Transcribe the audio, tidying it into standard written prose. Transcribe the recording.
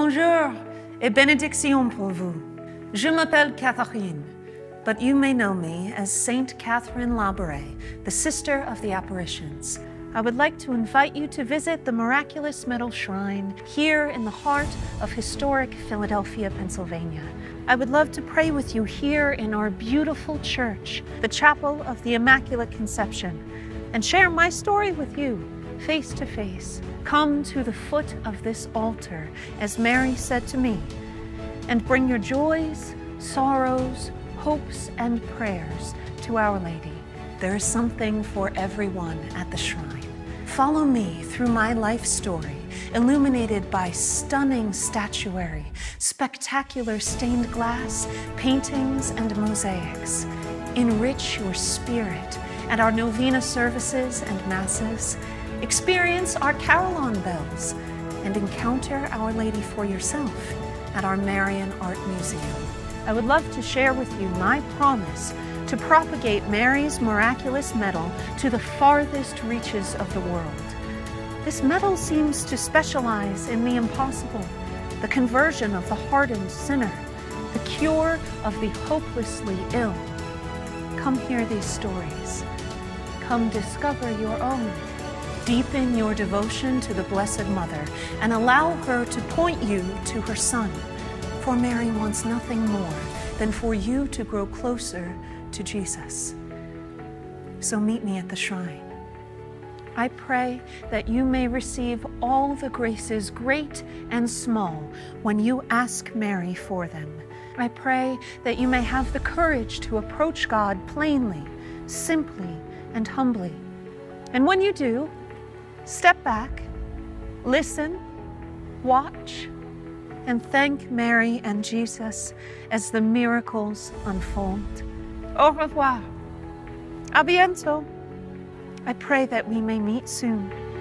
Bonjour et bénédiction pour vous. Je m'appelle Catherine, but you may know me as Saint Catherine Labouré, the Sister of the Apparitions. I would like to invite you to visit the miraculous metal shrine here in the heart of historic Philadelphia, Pennsylvania. I would love to pray with you here in our beautiful church, the Chapel of the Immaculate Conception, and share my story with you face to face. Come to the foot of this altar, as Mary said to me, and bring your joys, sorrows, hopes, and prayers to Our Lady. There is something for everyone at the shrine. Follow me through my life story, illuminated by stunning statuary, spectacular stained glass, paintings, and mosaics. Enrich your spirit at our novena services and masses. Experience our carillon bells and encounter Our Lady for yourself at our Marian Art Museum. I would love to share with you my promise to propagate Mary's miraculous medal to the farthest reaches of the world. This medal seems to specialize in the impossible, the conversion of the hardened sinner, the cure of the hopelessly ill. Come hear these stories. Come discover your own. Deepen your devotion to the Blessed Mother and allow her to point you to her Son. For Mary wants nothing more than for you to grow closer to Jesus. So meet me at the shrine. I pray that you may receive all the graces, great and small, when you ask Mary for them. I pray that you may have the courage to approach God plainly, simply, and humbly. And when you do, step back, listen, watch, and thank Mary and Jesus as the miracles unfold. Au revoir. A bientôt. I pray that we may meet soon.